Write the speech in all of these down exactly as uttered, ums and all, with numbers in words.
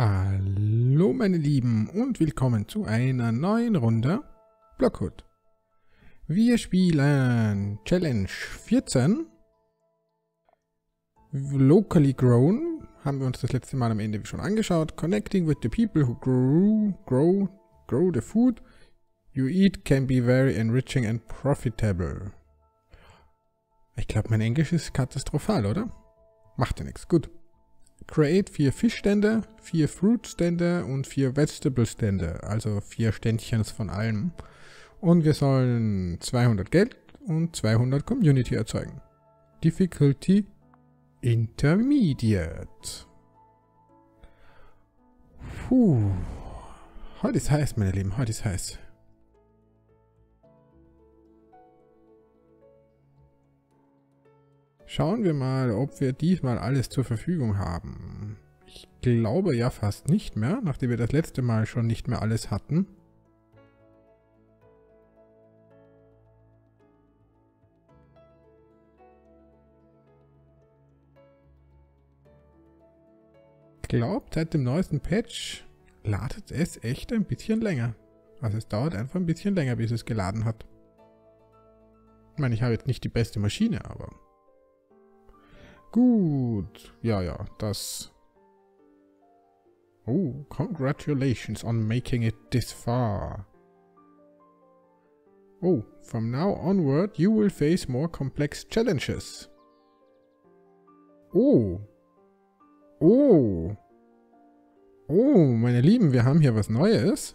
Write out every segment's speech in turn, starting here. Hallo meine Lieben und willkommen zu einer neuen Runde Blockhood. Wir spielen Challenge vierzehn. Locally grown, haben wir uns das letzte Mal am Ende schon angeschaut. Connecting with the people who grow, grow, grow the food you eat can be very enriching and profitable. Ich glaube, mein Englisch ist katastrophal, oder? Macht ja nichts, gut. Create vier Fischstände, vier Fruitstände und vier Vegetable-Stände, also vier Ständchens von allem. Und wir sollen zweihundert Geld und zweihundert Community erzeugen. Difficulty Intermediate. Puh. Heute ist heiß, meine Lieben, heute ist heiß. Schauen wir mal, ob wir diesmal alles zur Verfügung haben. Ich glaube ja fast nicht mehr, nachdem wir das letzte Mal schon nicht mehr alles hatten. Ich glaube, seit dem neuesten Patch ladet es echt ein bisschen länger. Also es dauert einfach ein bisschen länger, bis es geladen hat. Ich meine, ich habe jetzt nicht die beste Maschine, aber... Gut, ja, ja, das... Oh, congratulations on making it this far. Oh, from now onward you will face more complex challenges. Oh. Oh. Oh, meine Lieben, wir haben hier was Neues.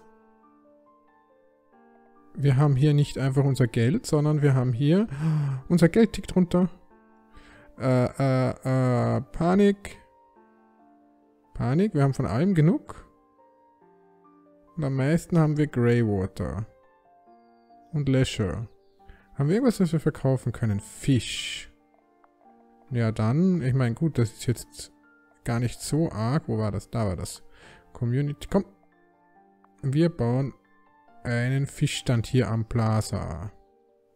Wir haben hier nicht einfach unser Geld, sondern wir haben hier... Unser Geld tickt runter. Äh, äh, äh, Panik. Panik, wir haben von allem genug. Und am meisten haben wir Greywater. Und Leisure. Haben wir irgendwas, was wir verkaufen können? Fisch. Ja, dann, ich meine, gut, das ist jetzt gar nicht so arg. Wo war das? Da war das. Community, komm. Wir bauen einen Fischstand hier am Plaza.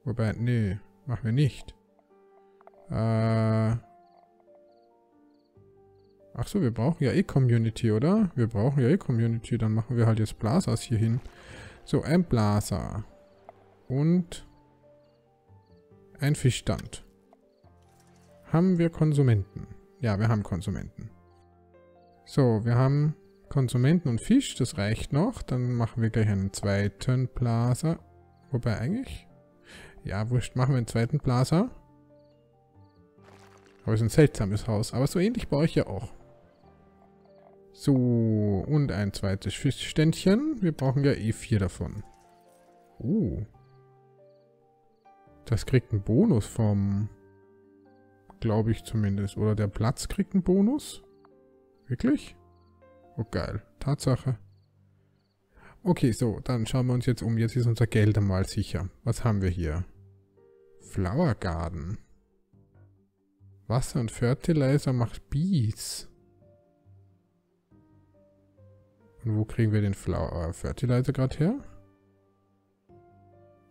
Wobei, nee, machen wir nicht. Äh Ach so, wir brauchen ja eh Community, oder? Wir brauchen ja eh Community, dann machen wir halt jetzt Plazas hier hin. So, ein Plaza. Und ein Fischstand. Haben wir Konsumenten? Ja, wir haben Konsumenten. So, wir haben Konsumenten und Fisch, das reicht noch. Dann machen wir gleich einen zweiten Plaza. Wobei eigentlich? Ja, wurscht, machen wir einen zweiten Plaza. Aber es ist ein seltsames Haus. Aber so ähnlich baue ich ja auch. So, und ein zweites Fischständchen. Wir brauchen ja eh vier davon. Oh. Das kriegt einen Bonus vom... Glaube ich zumindest. Oder der Platz kriegt einen Bonus? Wirklich? Oh, geil. Tatsache. Okay, so. Dann schauen wir uns jetzt um. Jetzt ist unser Geld einmal sicher. Was haben wir hier? Flower Garden. Wasser und Fertilizer macht Bees. Und wo kriegen wir den Flower Fertilizer gerade her?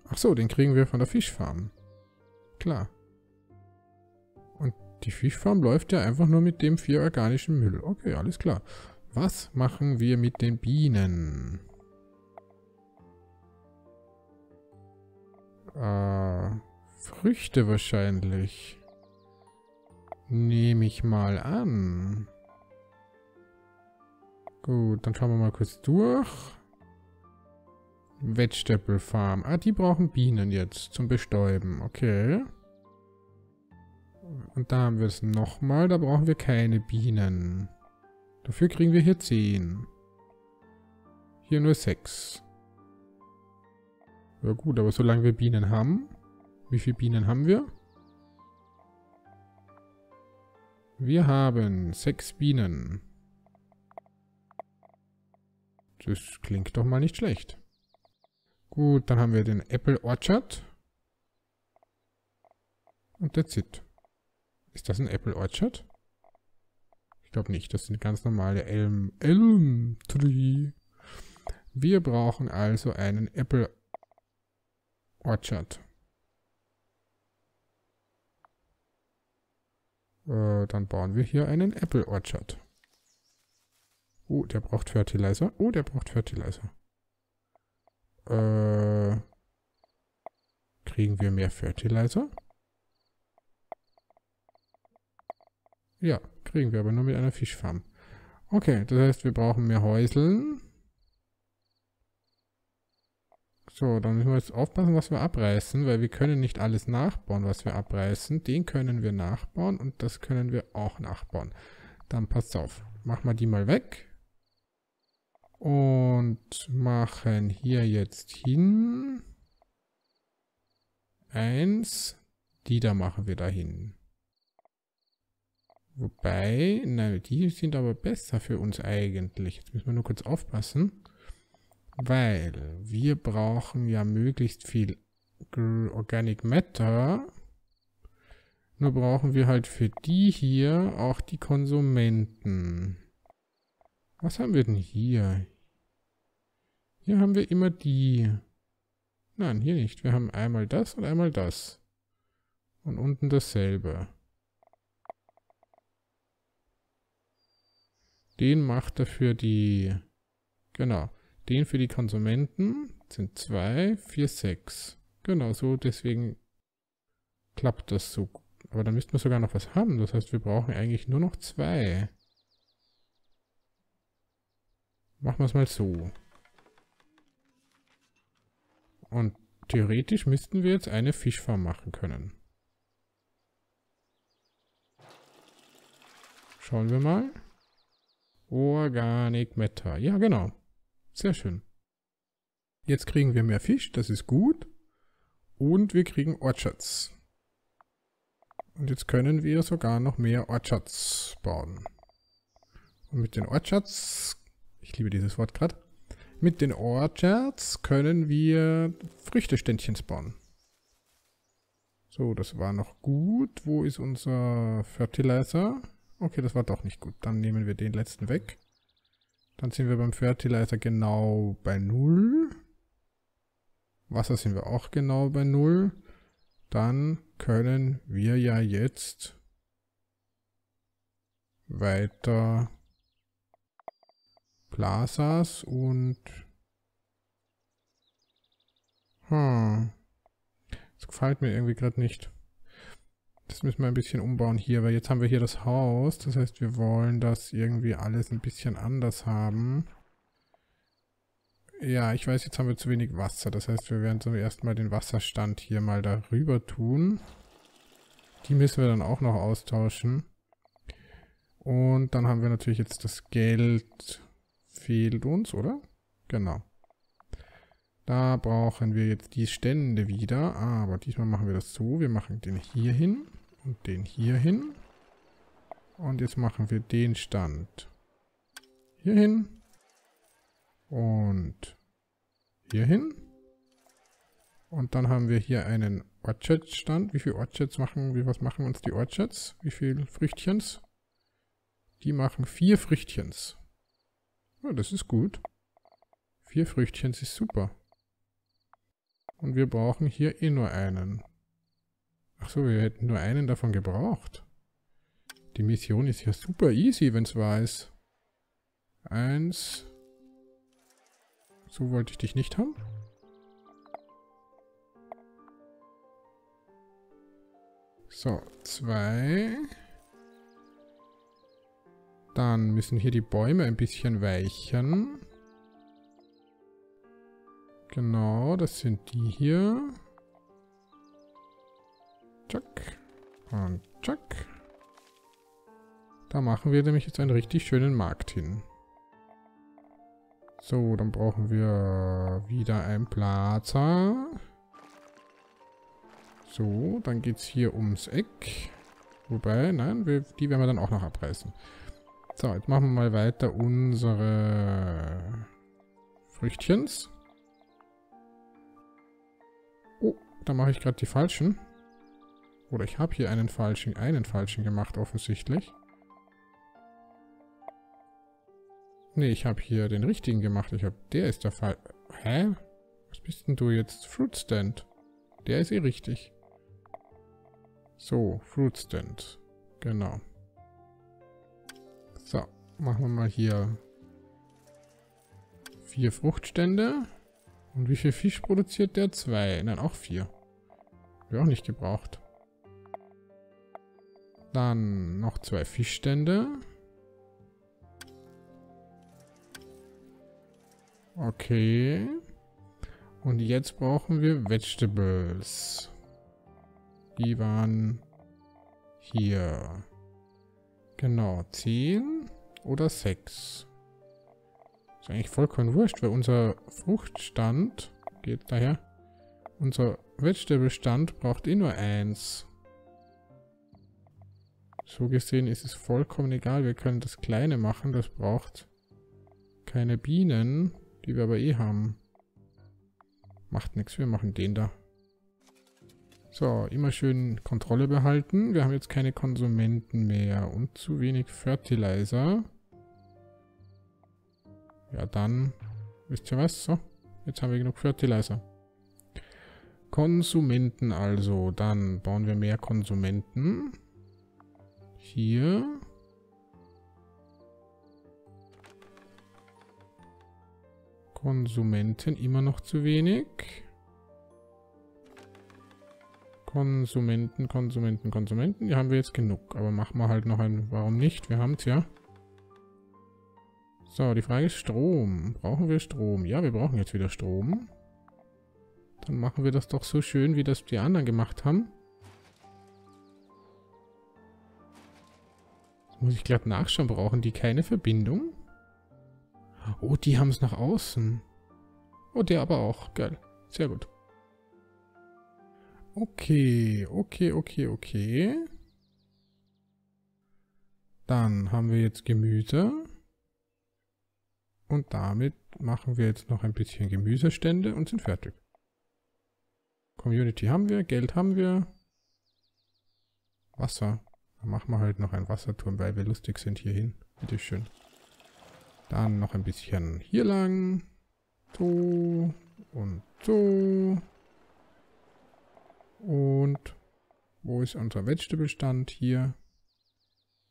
Ach so, den kriegen wir von der Fischfarm. Klar. Und die Fischfarm läuft ja einfach nur mit dem vier organischen Müll. Okay, alles klar. Was machen wir mit den Bienen? Äh, Früchte wahrscheinlich. Nehme ich mal an. Gut, dann schauen wir mal kurz durch. Vegetable Farm. Ah, die brauchen Bienen jetzt zum Bestäuben. Okay. Und da haben wir es nochmal. Da brauchen wir keine Bienen. Dafür kriegen wir hier zehn. Hier nur sechs. Ja gut, aber solange wir Bienen haben. Wie viele Bienen haben wir? Wir haben sechs Bienen. Das klingt doch mal nicht schlecht. Gut, dann haben wir den Apple Orchard. Und that's it. Ist das ein Apple Orchard? Ich glaube nicht, das sind ganz normale Elm... Elm Tree. Wir brauchen also einen Apple Orchard. Dann bauen wir hier einen Apple Orchard. Oh, der braucht Fertilizer. Oh, der braucht Fertilizer. Äh, kriegen wir mehr Fertilizer? Ja, kriegen wir, aber nur mit einer Fischfarm. Okay, das heißt, wir brauchen mehr Häuseln. So, dann müssen wir jetzt aufpassen, was wir abreißen, weil wir können nicht alles nachbauen, was wir abreißen. Den können wir nachbauen und das können wir auch nachbauen. Dann passt auf. Machen wir die mal weg. Und machen hier jetzt hin. Eins. Die da machen wir dahin. Wobei, nein, die sind aber besser für uns eigentlich. Jetzt müssen wir nur kurz aufpassen. Weil wir brauchen ja möglichst viel Organic Matter. Nur brauchen wir halt für die hier auch die Konsumenten. Was haben wir denn hier? Hier haben wir immer die. Nein, hier nicht. Wir haben einmal das und einmal das. Und unten dasselbe. Den macht dafür die... Genau. Den für die Konsumenten sind zwei, vier, sechs. Genau so, deswegen klappt das so. Aber dann müssten wir sogar noch was haben. Das heißt, wir brauchen eigentlich nur noch zwei. Machen wir es mal so. Und theoretisch müssten wir jetzt eine Fischfarm machen können. Schauen wir mal. Organic Matter. Ja, genau. Sehr schön. Jetzt kriegen wir mehr Fisch, das ist gut. Und wir kriegen Orchards. Und jetzt können wir sogar noch mehr Orchards bauen. Und mit den Orchards, ich liebe dieses Wort gerade, mit den Orchards können wir Früchteständchens bauen. So, das war noch gut. Wo ist unser Fertilizer? Okay, das war doch nicht gut. Dann nehmen wir den letzten weg. Dann sind wir beim Fertilizer genau bei null. Wasser sind wir auch genau bei null. Dann können wir ja jetzt weiter Plazas und... Hm. Das gefällt mir irgendwie gerade nicht. Das müssen wir ein bisschen umbauen hier, weil jetzt haben wir hier das Haus. Das heißt, wir wollen das irgendwie alles ein bisschen anders haben. Ja, ich weiß, jetzt haben wir zu wenig Wasser. Das heißt, wir werden zum ersten Mal den Wasserstand hier mal darüber tun. Die müssen wir dann auch noch austauschen. Und dann haben wir natürlich jetzt das Geld. Fehlt uns, oder? Genau. Da brauchen wir jetzt die Stände wieder, aber diesmal machen wir das so, wir machen den hier hin und den hier hin. Und jetzt machen wir den Stand hier hin und hier hin. Und dann haben wir hier einen Orchard-Stand. Wie viele Orchards machen, wie was machen uns die Orchards? Wie viele Früchtchens? Die machen vier Früchtchens. Ja, das ist gut. Vier Früchtchens ist super. Und wir brauchen hier eh nur einen. Achso, wir hätten nur einen davon gebraucht. Die Mission ist ja super easy, wenn es wahr ist. Eins. So wollte ich dich nicht haben. So, zwei. Dann müssen hier die Bäume ein bisschen weichen. Genau, das sind die hier. Tschack. Und tschack. Da machen wir nämlich jetzt einen richtig schönen Markt hin. So, dann brauchen wir wieder ein Plaza. So, dann geht es hier ums Eck. Wobei, nein, wir, die werden wir dann auch noch abreißen. So, jetzt machen wir mal weiter unsere Früchtchens. Da mache ich gerade die falschen. Oder ich habe hier einen falschen, einen falschen gemacht, offensichtlich. Ne, ich habe hier den richtigen gemacht. Ich habe, der ist der Fall. Hä? Was bist denn du jetzt? Fruit Stand. Der ist eh richtig. So, Fruit Stand. Genau. So, machen wir mal hier Vier Fruchtstände. Und wie viel Fisch produziert der? Zwei. Dann auch vier. Wird auch nicht gebraucht. Dann noch zwei Fischstände. Okay. Und jetzt brauchen wir Vegetables. Die waren hier. Genau, zehn oder sechs. Ist eigentlich vollkommen wurscht, weil unser Fruchtstand geht daher. Unser Vegetablestand braucht eh nur eins. So gesehen ist es vollkommen egal. Wir können das Kleine machen. Das braucht keine Bienen, die wir aber eh haben. Macht nichts. Wir machen den da. So, immer schön Kontrolle behalten. Wir haben jetzt keine Konsumenten mehr und zu wenig Fertilizer. Ja, dann wisst ihr was? So, jetzt haben wir genug Fertilizer. Konsumenten also. Dann bauen wir mehr Konsumenten. Hier. Konsumenten immer noch zu wenig. Konsumenten, Konsumenten, Konsumenten. Die haben wir jetzt genug. Aber machen wir halt noch einen. Warum nicht? Wir haben es ja. So, die Frage ist Strom. Brauchen wir Strom? Ja, wir brauchen jetzt wieder Strom. Dann machen wir das doch so schön, wie das die anderen gemacht haben. Jetzt muss ich glatt nachschauen. Brauchen die keine Verbindung? Oh, die haben es nach außen. Oh, der aber auch. Geil. Sehr gut. Okay, okay, okay, okay. Dann haben wir jetzt Gemüse. Und damit machen wir jetzt noch ein bisschen Gemüsestände und sind fertig. Community haben wir, Geld haben wir. Wasser. Dann machen wir halt noch einen Wasserturm, weil wir lustig sind hierhin. Bitteschön. Dann noch ein bisschen hier lang. So und so. Und wo ist unser Vegetablestand? Hier.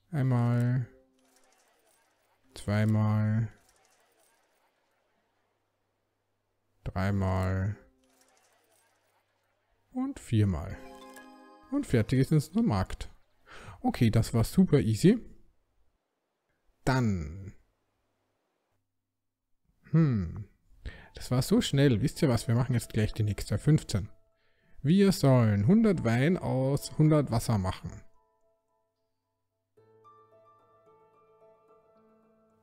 Einmal. Zweimal. Dreimal. Und viermal. Und fertig ist unser Markt. Okay, das war super easy. Dann. Hm. Das war so schnell. Wisst ihr was? Wir machen jetzt gleich die nächste fünfzehn. Wir sollen hundert Wein aus hundert Wasser machen.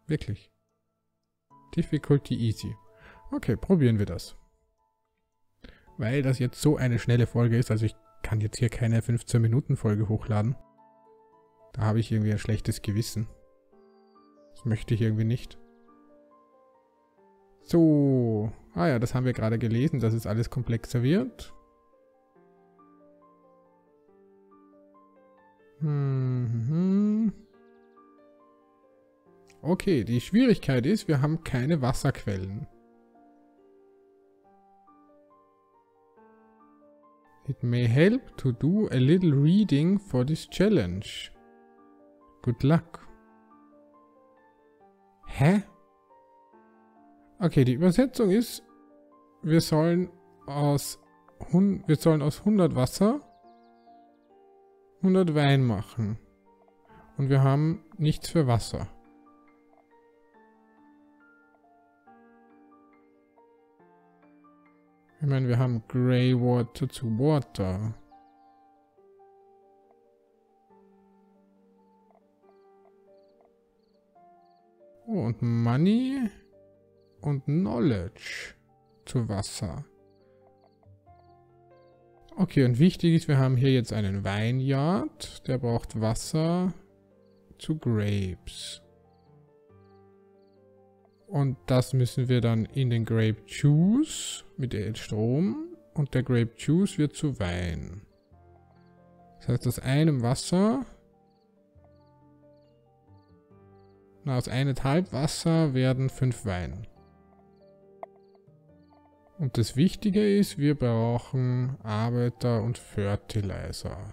Wirklich. Difficulty easy. Okay, probieren wir das. Weil das jetzt so eine schnelle Folge ist, also ich kann jetzt hier keine fünfzehn-Minuten-Folge hochladen. Da habe ich irgendwie ein schlechtes Gewissen. Das möchte ich irgendwie nicht. So. Ah ja, das haben wir gerade gelesen, dass es alles komplexer wird. Okay, die Schwierigkeit ist, wir haben keine Wasserquellen. It may help to do a little reading for this challenge. Good luck. Hä? Okay, die Übersetzung ist, wir sollen aus, wir sollen aus hundert Wasser hundert Wein machen. Und wir haben nichts für Wasser. Ich meine, wir haben Grey Water zu Water. Oh, und Money und Knowledge zu Wasser. Okay, und wichtig ist, wir haben hier jetzt einen Vineyard, der braucht Wasser zu Grapes. Und das müssen wir dann in den Grape Juice mit Strom und der Grape Juice wird zu Wein. Das heißt, aus einem Wasser, na, aus eineinhalb Wasser werden fünf Wein. Und das Wichtige ist, wir brauchen Arbeiter und Fertilizer.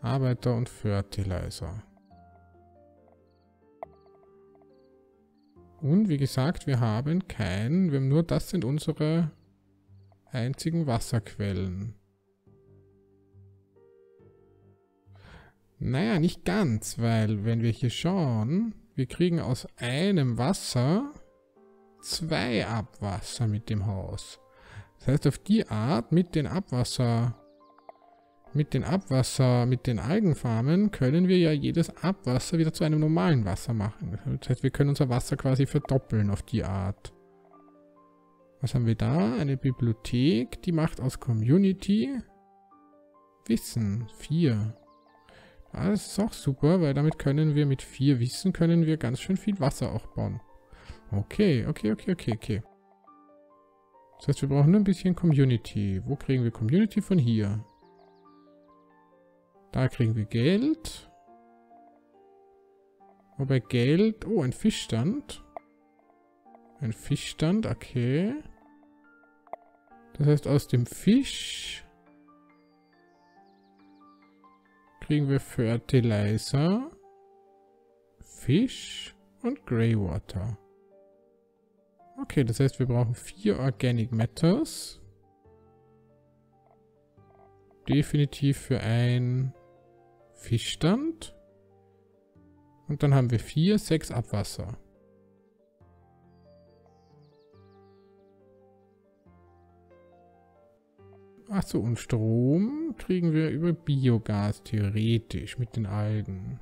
Arbeiter und Fertilizer. Und wie gesagt, wir haben keinen, wir haben nur, das sind unsere einzigen Wasserquellen. Naja, nicht ganz, weil wenn wir hier schauen, wir kriegen aus einem Wasser zwei Abwasser mit dem Haus. Das heißt, auf die Art, mit den Abwasser, mit den Abwasser, mit den Algenfarmen können wir ja jedes Abwasser wieder zu einem normalen Wasser machen. Das heißt, wir können unser Wasser quasi verdoppeln auf die Art. Was haben wir da? Eine Bibliothek, die macht aus Community Wissen vier. Ah, das ist auch super, weil damit können wir mit vier Wissen, können wir ganz schön viel Wasser auch bauen. Okay, okay, okay, okay, okay. Das heißt, wir brauchen nur ein bisschen Community. Wo kriegen wir Community? Von hier. Da kriegen wir Geld. Wobei Geld... Oh, ein Fischstand. Ein Fischstand, okay. Das heißt, aus dem Fisch... kriegen wir Fertilizer, Fisch und Greywater. Okay, das heißt, wir brauchen vier Organic Matters. Definitiv für ein Fischstand. Und dann haben wir vier, sechs Abwasser. Achso, und Strom kriegen wir über Biogas, theoretisch, mit den Algen.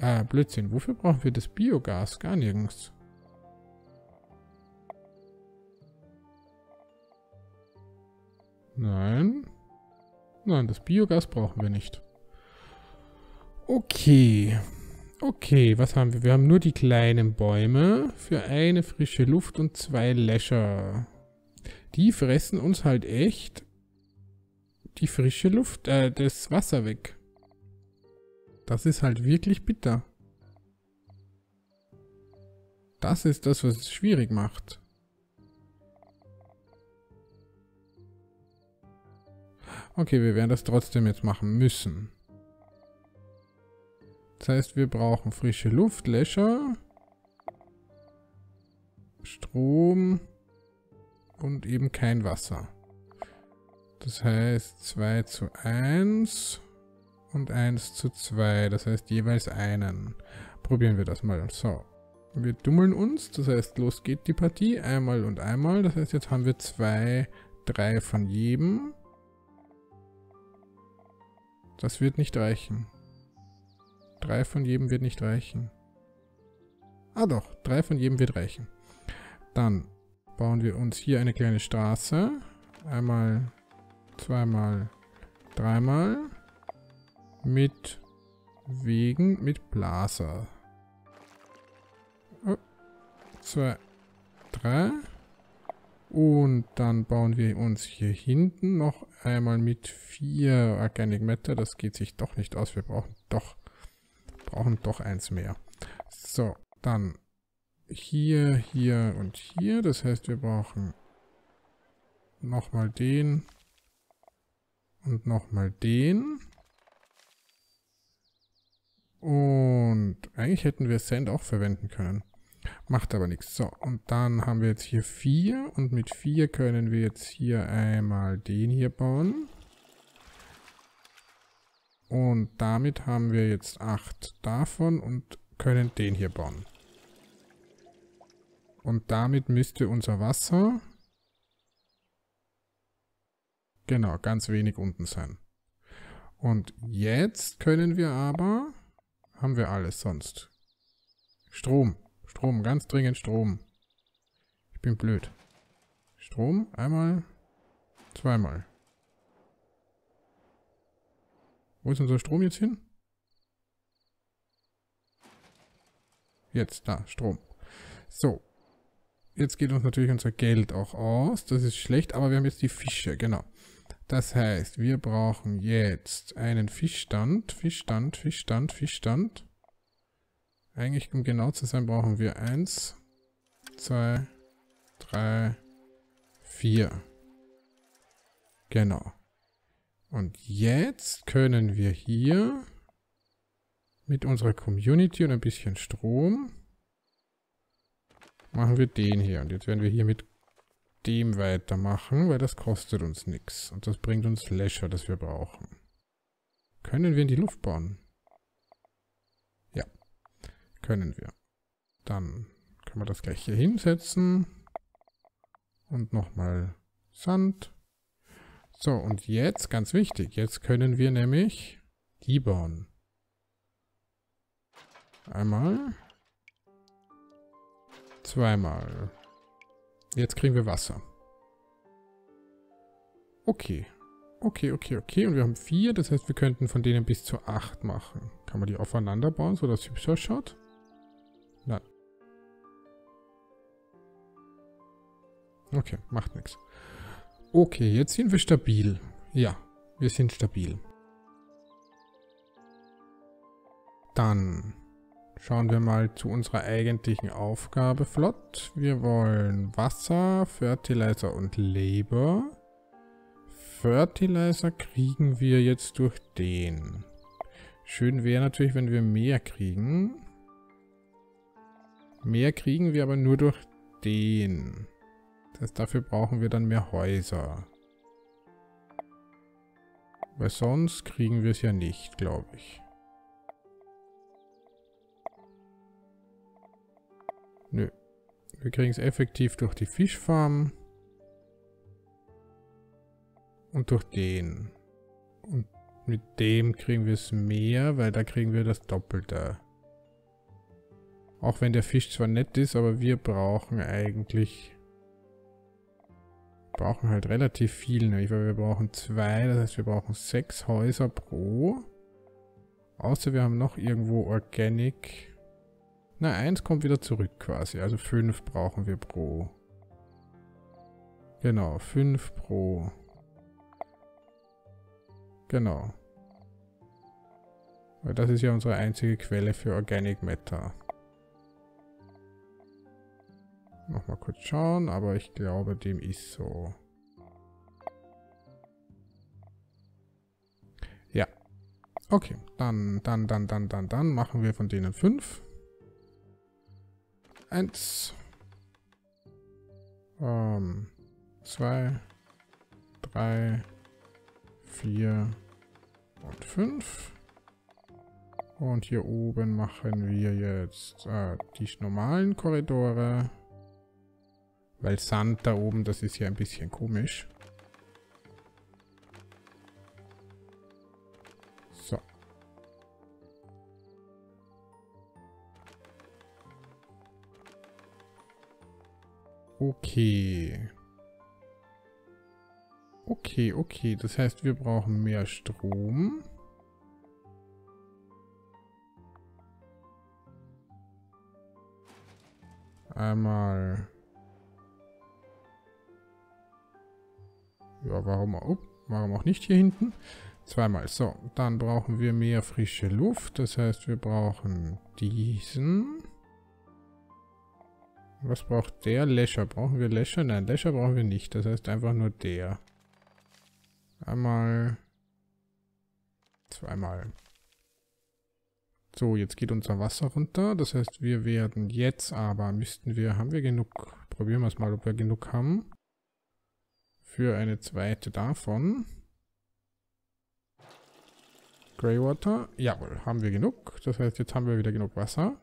Ah, Blödsinn. Wofür brauchen wir das Biogas? Gar nirgends. Nein. Nein, das Biogas brauchen wir nicht. Okay. Okay, was haben wir? Wir haben nur die kleinen Bäume für eine frische Luft und zwei Läscher. Die fressen uns halt echt die frische Luft, äh, das Wasser weg. Das ist halt wirklich bitter. Das ist das, was es schwierig macht. Okay, wir werden das trotzdem jetzt machen müssen. Das heißt, wir brauchen frische Luft, Löscher, Strom und eben kein Wasser. Das heißt zwei zu eins und eins zu zwei, das heißt jeweils einen. Probieren wir das mal. So, wir dummeln uns, das heißt los geht die Partie, einmal und einmal. Das heißt, jetzt haben wir zwei, drei von jedem. Das wird nicht reichen. Drei von jedem wird nicht reichen. Ah doch, drei von jedem wird reichen. Dann bauen wir uns hier eine kleine Straße. Einmal, zweimal, dreimal. Mit Wegen, mit Blaser. Oh, zwei, drei. Und dann bauen wir uns hier hinten noch einmal mit vier Organic Matter. Das geht sich doch nicht aus. Wir brauchen doch... brauchen doch eins mehr. So, dann hier, hier und hier. Das heißt, wir brauchen nochmal den und nochmal den. Und eigentlich hätten wir Sand auch verwenden können. Macht aber nichts. So, und dann haben wir jetzt hier vier und mit vier können wir jetzt hier einmal den hier bauen. Und damit haben wir jetzt acht davon und können den hier bauen. Und damit müsste unser Wasser... genau, ganz wenig unten sein. Und jetzt können wir aber... haben wir alles sonst. Strom. Strom, ganz dringend Strom. Ich bin blöd. Strom, einmal, zweimal. Wo ist unser Strom jetzt hin? Jetzt, da, Strom. So. Jetzt geht uns natürlich unser Geld auch aus. Das ist schlecht, aber wir haben jetzt die Fische, genau. Das heißt, wir brauchen jetzt einen Fischstand. Fischstand, Fischstand, Fischstand. Eigentlich, um genau zu sein, brauchen wir eins, zwei, drei, vier. Genau. Und jetzt können wir hier mit unserer Community und ein bisschen Strom machen wir den hier. Und jetzt werden wir hier mit dem weitermachen, weil das kostet uns nichts. Und das bringt uns Läscher, das wir brauchen. Können wir in die Luft bauen? Ja, können wir. Dann können wir das gleich hier hinsetzen. Und nochmal Sand. So, und jetzt, ganz wichtig, jetzt können wir nämlich die bauen. Einmal. Zweimal. Jetzt kriegen wir Wasser. Okay. Okay, okay, okay. Und wir haben vier, das heißt, wir könnten von denen bis zu acht machen. Kann man die aufeinander bauen, sodass es hübsch ausschaut? Nein. Okay, macht nichts. Okay, jetzt sind wir stabil. Ja, wir sind stabil. Dann schauen wir mal zu unserer eigentlichen Aufgabe flott. Wir wollen Wasser, Fertilizer und Labor. Fertilizer kriegen wir jetzt durch den. Schön wäre natürlich, wenn wir mehr kriegen. Mehr kriegen wir aber nur durch den. Das heißt, dafür brauchen wir dann mehr Häuser. Weil sonst kriegen wir es ja nicht, glaube ich. Nö. Wir kriegen es effektiv durch die Fischfarm. Und durch den. Und mit dem kriegen wir es mehr, weil da kriegen wir das Doppelte. Auch wenn der Fisch zwar nett ist, aber wir brauchen eigentlich... Wir brauchen halt relativ viel, nämlich weil wir brauchen zwei, das heißt wir brauchen sechs Häuser pro. Außer wir haben noch irgendwo Organic. Na, eins kommt wieder zurück quasi, also fünf brauchen wir pro. Genau, fünf pro. Genau. Weil das ist ja unsere einzige Quelle für Organic Matter. Nochmal kurz schauen, aber ich glaube, dem ist so. Ja. Okay, dann, dann, dann, dann, dann, dann machen wir von denen fünf. Eins. Ähm, zwei. Drei. Vier. Und fünf. Und hier oben machen wir jetzt äh, die normalen Korridore. Weil Sand da oben, das ist ja ein bisschen komisch. So. Okay. Okay, okay. Das heißt, wir brauchen mehr Strom. Einmal... Ja, warum, oh, warum auch nicht hier hinten? Zweimal. So, dann brauchen wir mehr frische Luft. Das heißt, wir brauchen diesen. Was braucht der? Läscher. Brauchen wir Läscher? Nein, Läscher brauchen wir nicht. Das heißt einfach nur der. Einmal. Zweimal. So, jetzt geht unser Wasser runter. Das heißt, wir werden jetzt aber, müssten wir, haben wir genug? Probieren wir es mal, ob wir genug haben. Für eine zweite davon. Greywater. Jawohl, haben wir genug. Das heißt, jetzt haben wir wieder genug Wasser.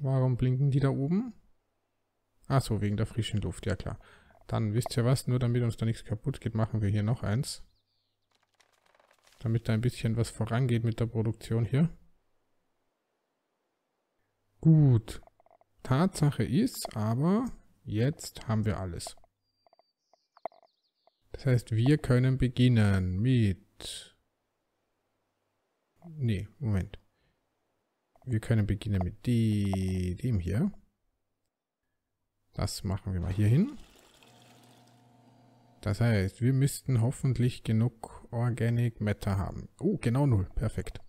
Warum blinken die da oben? Achso, wegen der frischen Luft. Ja klar. Dann wisst ihr was, nur damit uns da nichts kaputt geht, machen wir hier noch eins. Damit da ein bisschen was vorangeht mit der Produktion hier. Gut. Tatsache ist aber... Jetzt haben wir alles. Das heißt, wir können beginnen mit... Nee, Moment. Wir können beginnen mit die, dem hier. Das machen wir mal hier hin. Das heißt, wir müssten hoffentlich genug Organic Matter haben. Oh, genau null. Perfekt.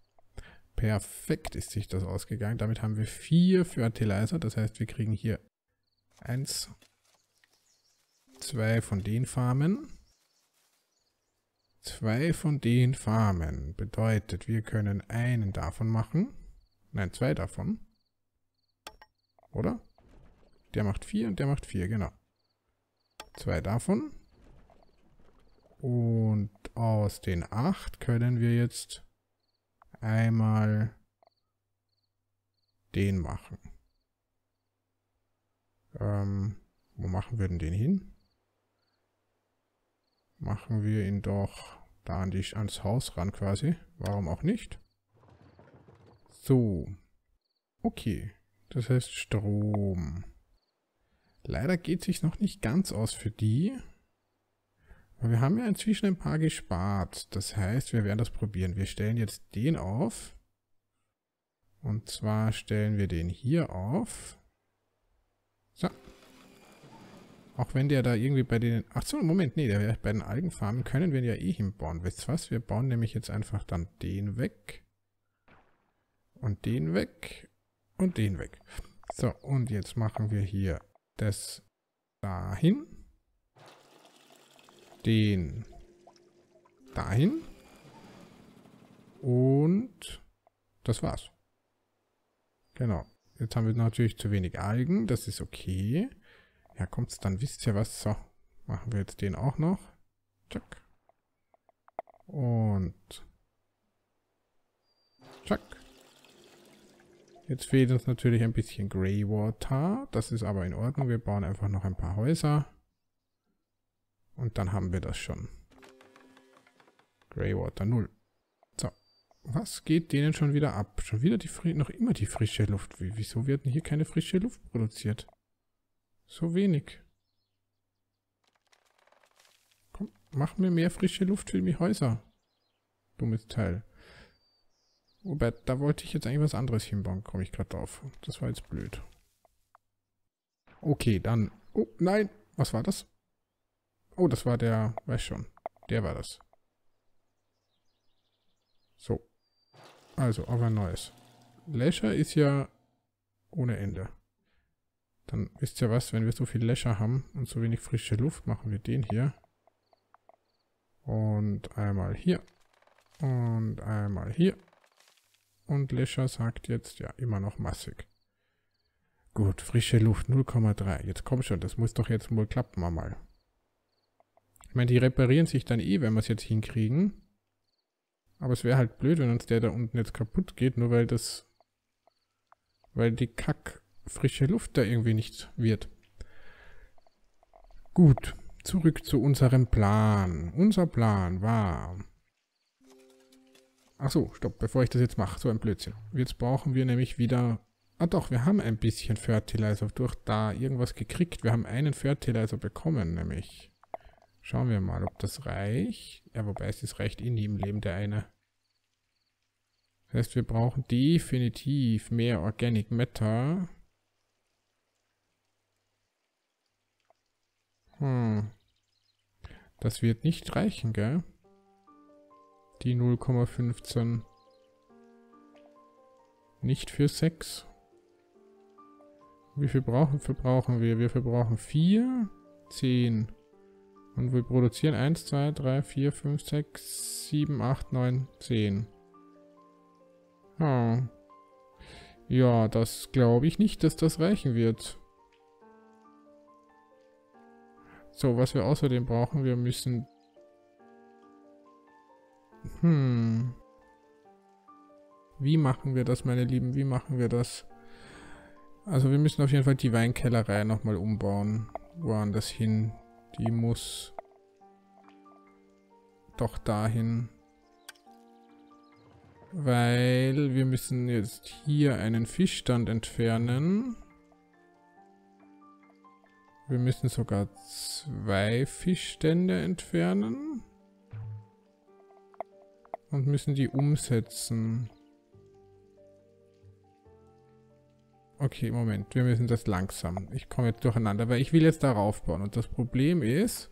Perfekt ist sich das ausgegangen. Damit haben wir vier Fertilizer. Das heißt, wir kriegen hier... eins, zwei von den Farmen. zwei von den Farmen. Bedeutet, wir können einen davon machen. Nein, zwei davon. Oder? Der macht vier und der macht vier, genau. Zwei davon. Und aus den acht können wir jetzt einmal den machen. Ähm, wo machen wir denn den hin? Machen wir ihn doch da an die, ans Haus ran quasi. Warum auch nicht? So. Okay. Das heißt Strom. Leider geht es sich noch nicht ganz aus für die. Aber wir haben ja inzwischen ein paar gespart. Das heißt, wir werden das probieren. Wir stellen jetzt den auf. Und zwar stellen wir den hier auf. So. Auch wenn der da irgendwie bei den... Ach so, Moment, nee, der bei den Algenfarmen können wir ja eh hinbauen. Wisst ihr was? Wir bauen nämlich jetzt einfach dann den weg. Und den weg. Und den weg. So, und jetzt machen wir hier das dahin. Den dahin. Und das war's. Genau. Jetzt haben wir natürlich zu wenig Algen. Das ist okay. Ja, kommt's, dann wisst ihr was. So, machen wir jetzt den auch noch. Zack. Und zack. Jetzt fehlt uns natürlich ein bisschen Grey Water. Das ist aber in Ordnung. Wir bauen einfach noch ein paar Häuser. Und dann haben wir das schon. Grey Water null. So. Was geht denen schon wieder ab? Schon wieder die noch immer die frische Luft. Wie, wieso wird denn hier keine frische Luft produziert? So wenig. Komm, mach mir mehr frische Luft für die Häuser. Dummes Teil. Wobei, da wollte ich jetzt eigentlich was anderes hinbauen. Komme ich gerade drauf. Das war jetzt blöd. Okay, dann... Oh, nein! Was war das? Oh, das war der... Weiß schon. Der war das. So. Also, auf ein neues. Läscher ist ja... ohne Ende. Dann wisst ihr was, wenn wir so viel Läscher haben und so wenig frische Luft, machen wir den hier. Und einmal hier. Und einmal hier. Und Läscher sagt jetzt, ja, immer noch massig. Gut, frische Luft, null Komma drei. Jetzt komm schon, das muss doch jetzt wohl klappen einmal. Ich meine, die reparieren sich dann eh, wenn wir es jetzt hinkriegen. Aber es wäre halt blöd, wenn uns der da unten jetzt kaputt geht, nur weil das... weil die Kack... frische Luft da irgendwie nicht wird. Gut, zurück zu unserem Plan. Unser Plan war... Ach so, stopp, bevor ich das jetzt mache. So ein Blödsinn. Jetzt brauchen wir nämlich wieder... Ah doch, wir haben ein bisschen Fertilizer durch da irgendwas gekriegt. Wir haben einen Fertilizer bekommen, nämlich. Schauen wir mal, ob das reicht. Ja, wobei es ist reicht in jedem Leben der eine. Das heißt, wir brauchen definitiv mehr Organic Matter. Hm. Das wird nicht reichen, gell? Die null Komma fünfzehn. Nicht für sechs. Wie viel brauchen, verbrauchen wir? Wir verbrauchen vier, zehn. Und wir produzieren eins, zwei, drei, vier, fünf, sechs, sieben, acht, neun, zehn. Hm. Ja, das glaube ich nicht, dass das reichen wird. So, was wir außerdem brauchen, wir müssen... Hm. Wie machen wir das, meine Lieben? Wie machen wir das? Also wir müssen auf jeden Fall die Weinkellerei nochmal umbauen. Woanders hin? Die muss... doch dahin. Weil wir müssen jetzt hier einen Fischstand entfernen. Wir müssen sogar zwei Fischstände entfernen. Und müssen die umsetzen. Okay, Moment. Wir müssen das langsam. Ich komme jetzt durcheinander, weil ich will jetzt darauf bauen. Und das Problem ist,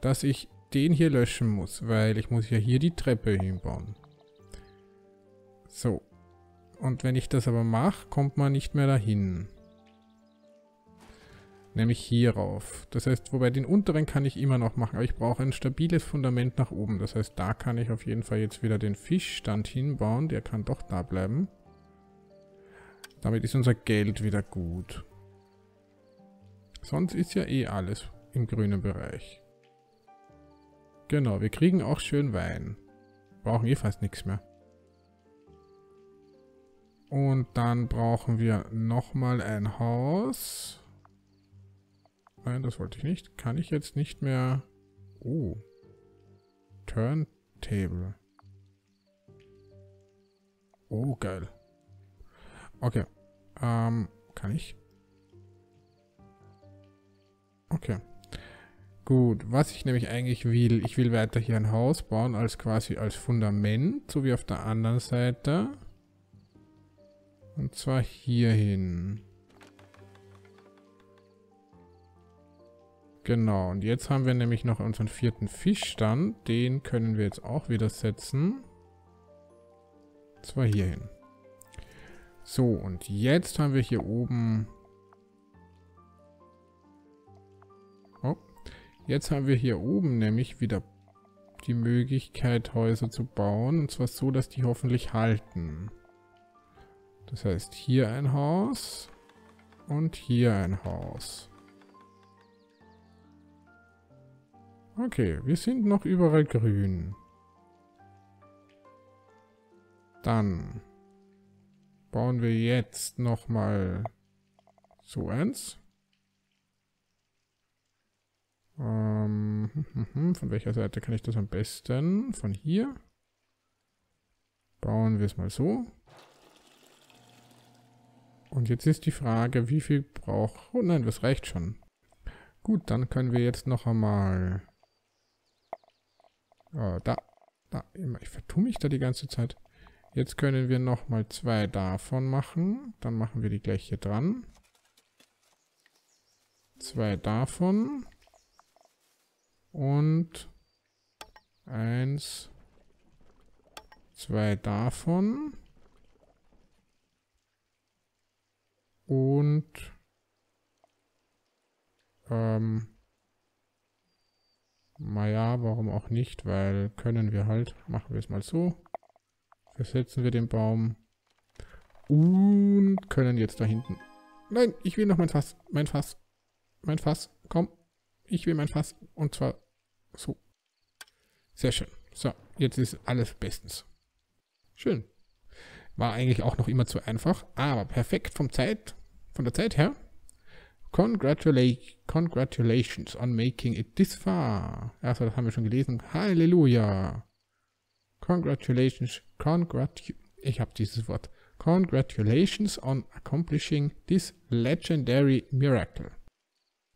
dass ich den hier löschen muss. Weil ich muss ja hier die Treppe hinbauen. So. Und wenn ich das aber mache, kommt man nicht mehr dahin. Nämlich hierauf. Das heißt, wobei den unteren kann ich immer noch machen, aber ich brauche ein stabiles Fundament nach oben. Das heißt, da kann ich auf jeden Fall jetzt wieder den Fischstand hinbauen. Der kann doch da bleiben. Damit ist unser Geld wieder gut. Sonst ist ja eh alles im grünen Bereich. Genau, wir kriegen auch schön Wein. Brauchen eh fast nichts mehr. Und dann brauchen wir nochmal ein Haus. Nein, das wollte ich nicht. Kann ich jetzt nicht mehr... Oh. Turntable. Oh, geil. Okay. Ähm, kann ich? Okay. Gut, was ich nämlich eigentlich will, ich will weiter hier ein Haus bauen, als quasi als Fundament, so wie auf der anderen Seite. Und zwar hierhin. Genau, und jetzt haben wir nämlich noch unseren vierten Fischstand. Den können wir jetzt auch wieder setzen. Und zwar hierhin. So, und jetzt haben wir hier oben... Oh, jetzt haben wir hier oben nämlich wieder die Möglichkeit, Häuser zu bauen. Und zwar so, dass die hoffentlich halten. Das heißt, hier ein Haus und hier ein Haus. Okay, wir sind noch überall grün. Dann bauen wir jetzt nochmal so eins. Ähm, von welcher Seite kann ich das am besten? Von hier. Bauen wir es mal so. Und jetzt ist die Frage, wie viel braucht... Oh nein, das reicht schon. Gut, dann können wir jetzt noch einmal... Oh, da, da, immer. Ich vertue mich da die ganze Zeit. Jetzt können wir nochmal zwei davon machen. Dann machen wir die gleich hier dran. Zwei davon. Und eins, zwei davon. Und ähm, naja, warum auch nicht, weil können wir halt. Machen wir es mal so. Versetzen wir den Baum. Und können jetzt da hinten. Nein, ich will noch mein Fass. Mein Fass. Mein Fass. Komm. Ich will mein Fass. Und zwar so. Sehr schön. So, jetzt ist alles bestens. Schön. War eigentlich auch noch immer zu einfach. Aber perfekt vom Zeit, von der Zeit her. Congratulations on making it this far. Also, das haben wir schon gelesen. Halleluja. Congratulations. Congratu ich habe dieses Wort. Congratulations on accomplishing this legendary miracle.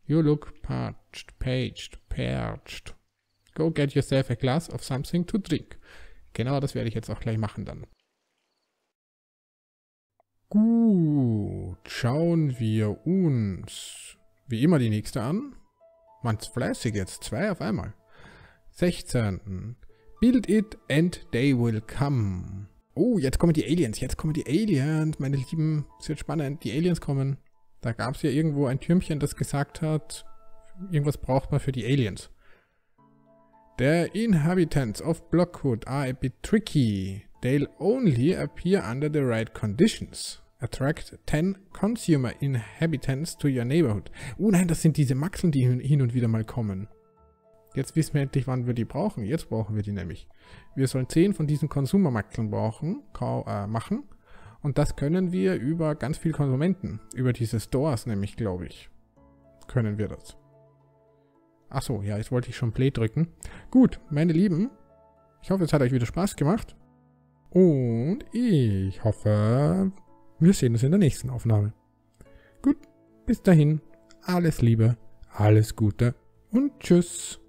You look parched, paged, parched. Go get yourself a glass of something to drink. Genau, das werde ich jetzt auch gleich machen dann. Gut, schauen wir uns wie immer die nächste an. Man's fleißig jetzt, zwei auf einmal. sechzehnten Build it and they will come. Oh, jetzt kommen die Aliens, jetzt kommen die Aliens, meine Lieben. Es wird spannend, die Aliens kommen. Da gab es ja irgendwo ein Türmchen, das gesagt hat, irgendwas braucht man für die Aliens. The inhabitants of Blockhood are a bit tricky. They'll only appear under the right conditions. Attract ten consumer inhabitants to your neighborhood. Oh nein, das sind diese Maxeln, die hin und wieder mal kommen. Jetzt wissen wir endlich, wann wir die brauchen. Jetzt brauchen wir die nämlich. Wir sollen zehn von diesen Konsumermaxeln brauchen, äh, machen. Und das können wir über ganz viele Konsumenten. Über diese Stores nämlich, glaube ich. Können wir das. Achso, ja, jetzt wollte ich schon Play drücken. Gut, meine Lieben. Ich hoffe, es hat euch wieder Spaß gemacht. Und ich hoffe, wir sehen uns in der nächsten Aufnahme. Gut, bis dahin, alles Liebe, alles Gute und Tschüss.